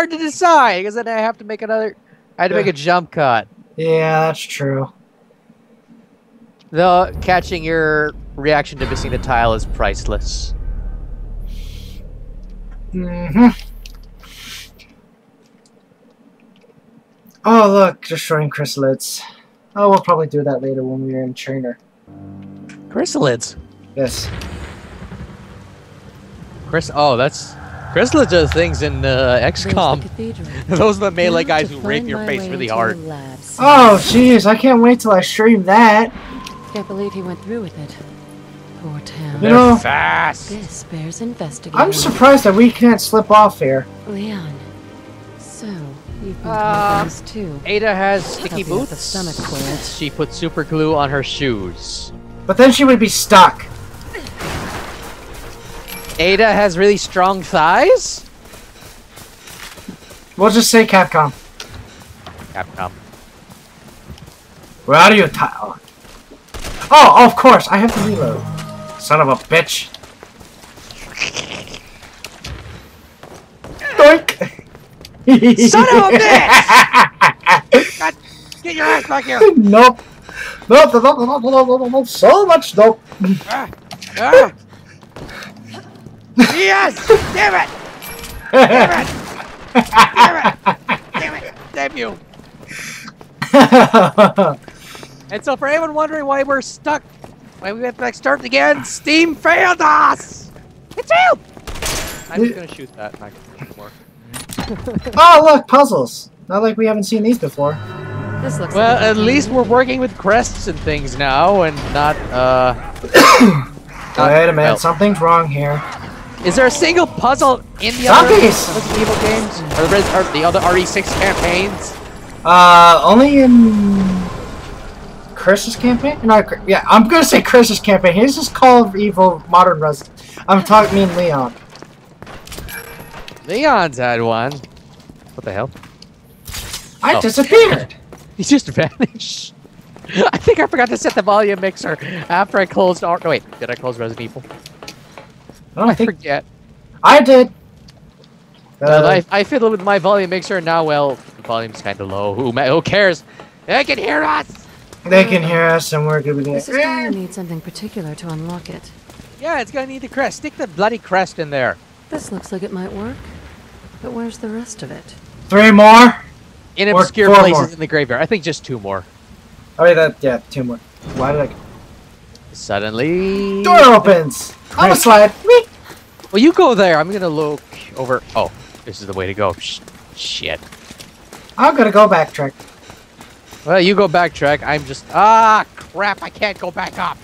hard to decide because then I have to make another. I had to make a jump cut. Yeah, that's true. Though catching your reaction to missing the tile is priceless. Oh look, destroying chrysalids. Oh, we'll probably do that later when we're in Trainer. Chrysalids? Yes. Oh, that's... Chrysalids are the things in XCOM. Those are the melee guys who rape your face really hard. Oh, jeez, I can't wait till I stream that. Can't believe he went through with it. Poor town. You know, fast. This bears investigating. I'm surprised that we can't slip off here. Leon, so you've been this too. Ada has sticky boots. Stomach clearance. She put super glue on her shoes. But then she would be stuck. Ada has really strong thighs? We'll just say Capcom. Capcom. Where are you, Tyler? Oh, of course! I have to reload. Son of a bitch. Doink! Son of a bitch! God, get your ass back here! Nope. Nope, nope, nope, nope, nope, so much nope. Yes! Damn it! Damn it! Damn it! Damn it! Damn you! And so for anyone wondering why we're stuck, why we have to start again, Steam failed us! It's you! I'm just gonna shoot that. Not anymore. Oh look, puzzles! Not like we haven't seen these before. This looks well, like at least we're working with crests and things now, and not, wait a minute, something's wrong here. Is there a single puzzle in the other Evil games? Or the other RE6 campaigns? Only in... Chris's campaign? No, yeah, I'm gonna say Chris's campaign. He's just called Evil Modern Resident. I'm talking me and Leon. Leon's had one. What the hell? I disappeared. He just vanished. I think I forgot to set the volume mixer after I closed. Wait, did I close Resident Evil? I forget. I did. I fiddled with my volume mixer, and now the volume's kind of low. Who cares? They can hear us. They can hear us, and we're good with it. This is going to need something particular to unlock it. Yeah, it's going to need the crest. Stick the bloody crest in there. This looks like it might work, but where's the rest of it? 3 more? In obscure places in the graveyard. I think just 2 more. Oh, yeah, 2 more. Why did I... Suddenly... Door opens! I'm a slide! Whee! Well, you go there. I'm going to look over... Oh, this is the way to go. Shit. I'm going to go backtrack. Well, you go backtrack. I'm just... Ah, crap. I can't go back up.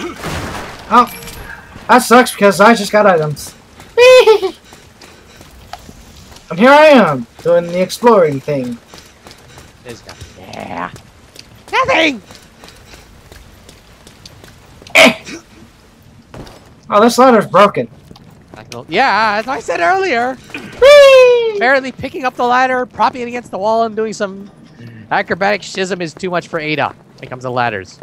Oh. That sucks because I just got items. And here I am, doing the exploring thing. There's nothing there. Nothing! Oh, this ladder's broken. Yeah, as I said earlier. Apparently picking up the ladder, propping it against the wall, and doing some... Acrobatic schism is too much for Ada. Here comes the ladders.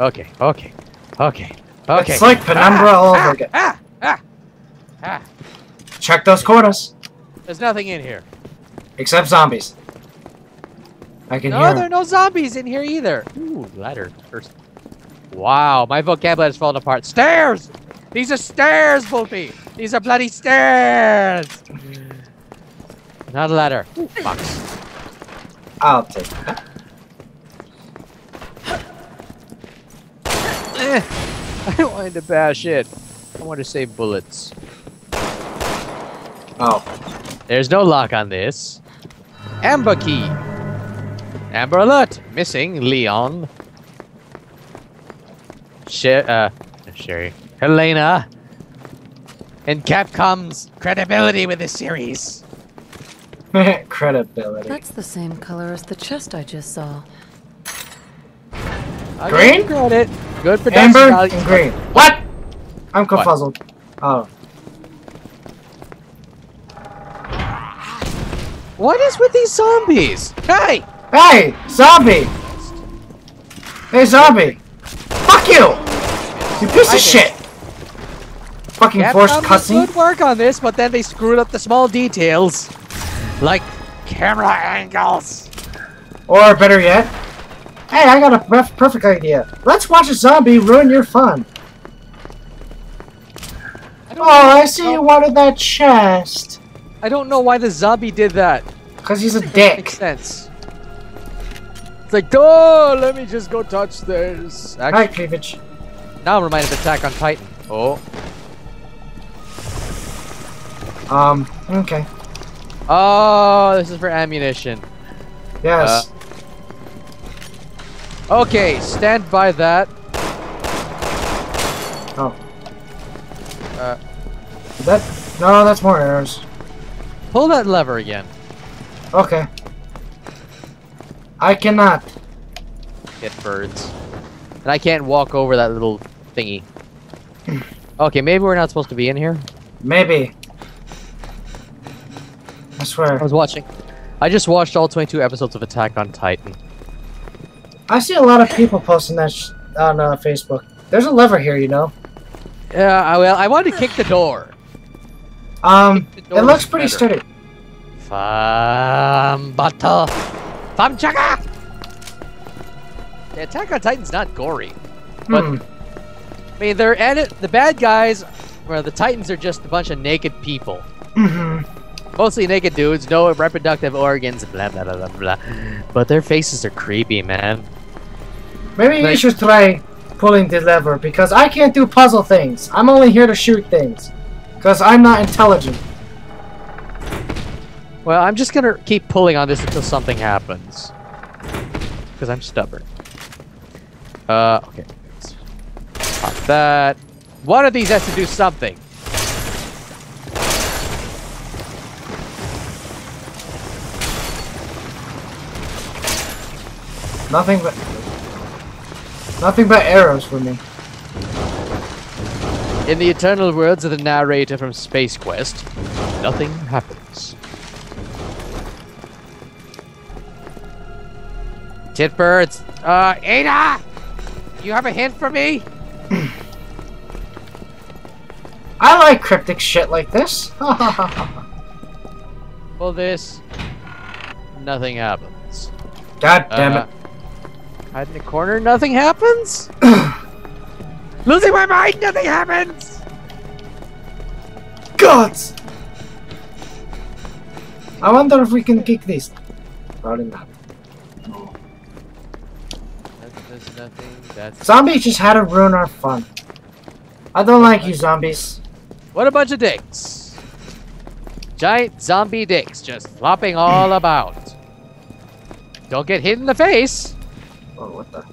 Okay. It's like Penumbra all over again. Check those corners. There's nothing in here. Except zombies. I can hear them. No, there are no zombies in here either. Ooh, ladder. Wow, my vocabulary has fallen apart. Stairs! These are stairs, Wolfie! These are bloody stairs! Not a ladder. Ooh, box. I'll take that. I don't want to bash it. I want to save bullets. Oh. There's no lock on this. Amber key. Amber alert. Missing Leon. Sherry. Helena. And Capcom's credibility with this series. Credibility. That's the same color as the chest I just saw. Green? Credit. Good production. Amber and green. What? I'm confuzzled. Oh. What is with these zombies? Hey! Hey! Zombie! Hey, zombie! Fuck you! You piece of shit! fucking forced cussing. Good work on this, but then they screwed up the small details, like camera angles. Or better yet, hey, I got a perfect idea. Let's watch a zombie ruin your fun. Oh, I see you wanted that chest. I don't know why the zombie did that. Because he's a dick. Makes sense. It's like, oh, let me just go touch this. Hi, cleavage. Now I'm reminded of Attack on Titan. Oh. Okay. Oh, this is for ammunition. Yes. Okay, stand by that. Oh. No, that's more arrows. Pull that lever again. Okay. I cannot. Get birds. And I can't walk over that little thingy. Okay, maybe we're not supposed to be in here? Maybe. I swear. I was watching. I just watched all 22 episodes of Attack on Titan. I see a lot of people posting that on Facebook. There's a lever here, you know. Yeah, well, I wanted to kick the door. It looks pretty sturdy. Famchaka! The Attack on Titan's not gory, but I mean, they're at it. The bad guys, well, the Titans are just a bunch of naked people. Mostly naked dudes, no reproductive organs, blah blah blah blah. But their faces are creepy, man. Maybe you should try pulling the lever because I can't do puzzle things. I'm only here to shoot things. Because I'm not intelligent. Well, I'm just gonna keep pulling on this until something happens. Because I'm stubborn. Okay. Pop that. One of these has to do something. Nothing but arrows for me. In the eternal words of the narrator from Space Quest, nothing happens. Titbirds! Ada! You have a hint for me? I like cryptic shit like this. Well, this. Nothing happens. God damn it. Hide in the corner, nothing happens? Losing my mind, nothing happens! God! I wonder if we can kick this. Probably not. No. That's nothing. That's zombies just had to ruin our fun. I don't like you zombies. What a bunch of dicks. Giant zombie dicks just flopping all about. Don't get hit in the face. Oh, what the...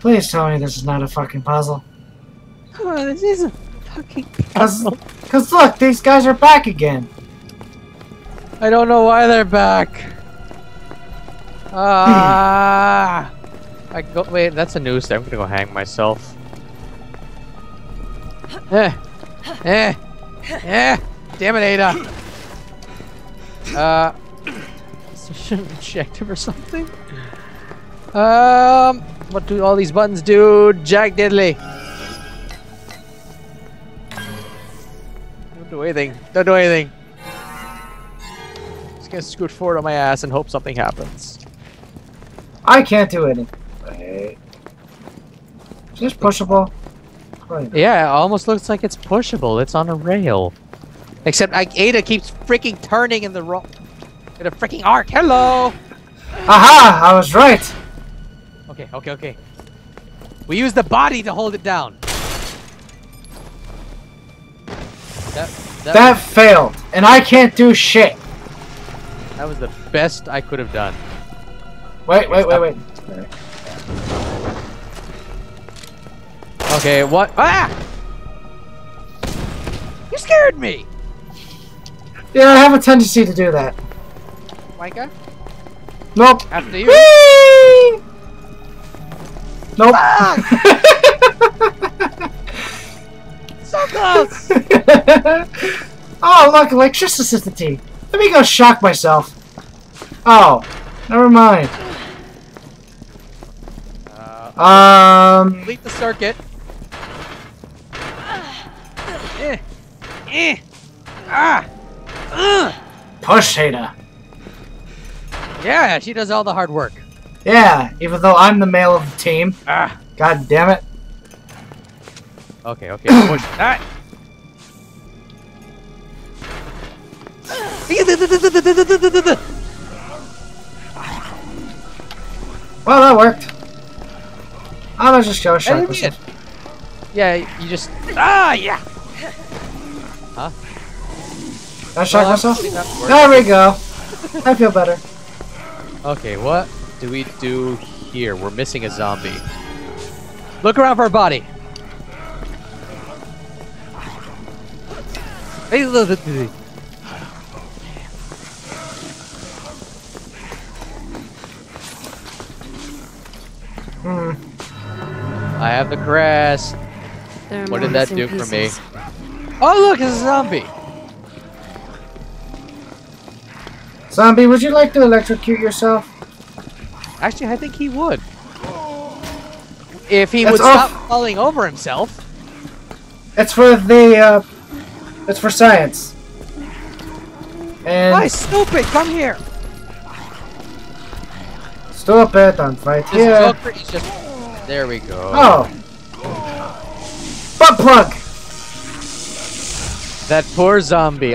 Please tell me this is not a fucking puzzle. Oh, this is a fucking puzzle. Cause look, these guys are back again. I don't know why they're back. I go. Wait, that's a noose. I'm gonna go hang myself. Damn it, Ada. Is this an objective or something? What do all these buttons do? Jack Diddley. Don't do anything. Don't do anything. Just gonna scoot forward on my ass and hope something happens. I can't do anything. Is this pushable? Yeah, it almost looks like it's pushable. It's on a rail. Except Ada keeps freaking turning in the wrong... in a freaking arc. Hello! Aha! I was right! Okay, okay, okay. We use the body to hold it down. That failed, and I can't do shit. That was the best I could have done. Wait. Okay, what? Ah! You scared me! Yeah, I have a tendency to do that. Wanker? Nope. After you. Whee! Nope. Ah! So close! Oh, look, electricity. Let me go shock myself. Oh, never mind. Complete the circuit. Push Ada. Yeah, she does all the hard work. Yeah, even though I'm the male of the team. God damn it. Okay, okay, push that. Well, that worked. I was just showing shot. Yeah, you just. Ah, yeah. Huh? Did I shock myself? There we go. I feel better. Okay, what do we do here? We're missing a zombie. Look around for a body. Hmm. I have the crest. What did that do for me? Oh, look, it's a zombie. Zombie, would you like to electrocute yourself? Actually, I think he would. If he would stop falling over himself. It's for the, it's for science. And... Why, stupid, come here. Stupid, I'm right here. Just... There we go. Oh. Butt plug! That poor zombie,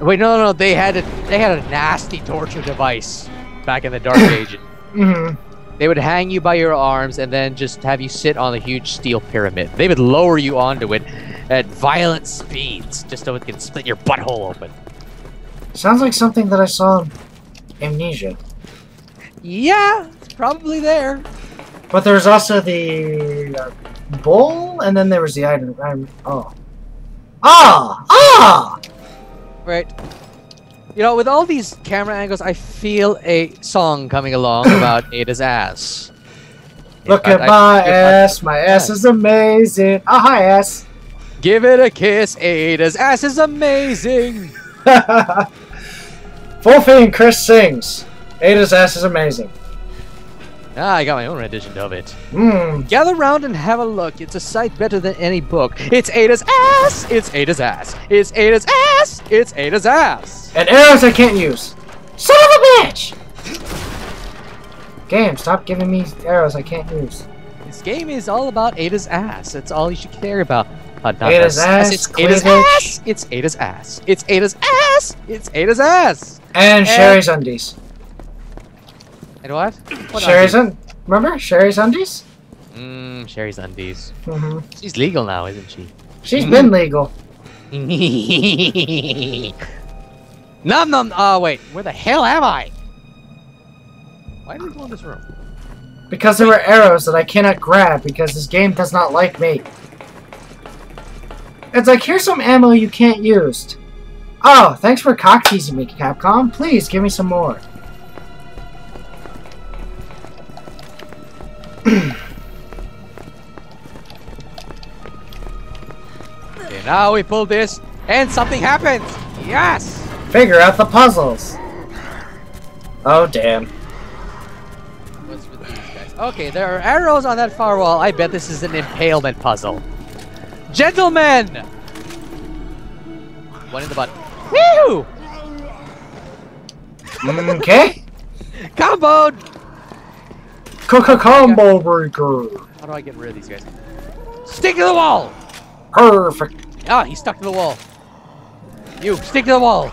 Wait, no, they had a nasty torture device back in the Dark Ages. Mm-hmm. They would hang you by your arms and then just have you sit on a huge steel pyramid. They would lower you onto it at violent speeds just so it could split your butthole open. Sounds like something that I saw in Amnesia. Yeah, it's probably there. But there was also the bowl, and then there was the item. Right. You know, with all these camera angles, I feel a song coming along about Ada's ass. Look at my ass. My ass is amazing. Ah, hi, ass. Give it a kiss. Ada's ass is amazing. Wolfie and Chris sings. Ada's ass is amazing. Ah, I got my own rendition of it. Mm. Gather round and have a look. It's a sight better than any book. It's Ada's ass! It's Ada's ass! It's Ada's ass! It's Ada's ass! And arrows I can't use. Son of a bitch! Game, stop giving me arrows I can't use. This game is all about Ada's ass. That's all you should care about. Ada's ass, it's Ada's ass! It's Ada's ass! It's Ada's ass! It's Ada's ass! And Sherry's undies. And what? Sherry's undies. Remember? Sherry's undies? Mmm, Sherry's undies. Mm-hmm. She's legal now, isn't she? She's been legal. Nom nom. Oh, wait. Where the hell am I? Why did we go in this room? Because there were arrows that I cannot grab because this game does not like me. It's like, here's some ammo you can't use. Oh, thanks for cock-teasing me, Capcom. Please give me some more. Okay, now we pull this and something happens. Yes! Figure out the puzzles. Oh damn. What's with these guys? Okay, there are arrows on that far wall. I bet this is an impalement puzzle. Gentlemen! One in the butt. Woo! Okay. Combo! Combo breaker. How do I get rid of these guys? Stick to the wall. Perfect. Ah, he's stuck to the wall. You stick to the wall.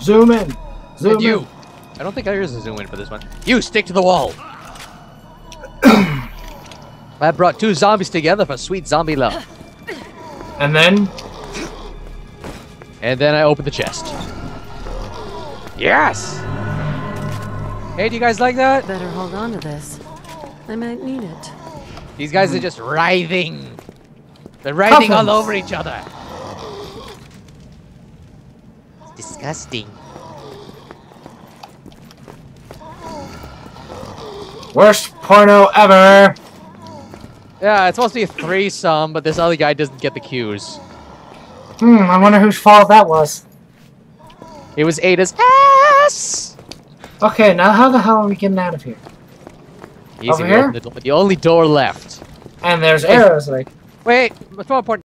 Zoom in. Zoom and you. In. I don't think I use a zoom in for this one. You stick to the wall. That brought two zombies together for sweet zombie love. And then. And then I open the chest. Yes. Hey, do you guys like that? Better hold on to this. I might need it. These guys are just writhing. They're writhing all over each other. It's disgusting. Worst porno ever. Yeah, it's supposed to be a threesome, but this other guy doesn't get the cues. Hmm, I wonder whose fault that was. It was Ada's ass. Okay, now how the hell are we getting out of here? Easy, over here? The only door left. And there's arrows, like... Wait, what's more important?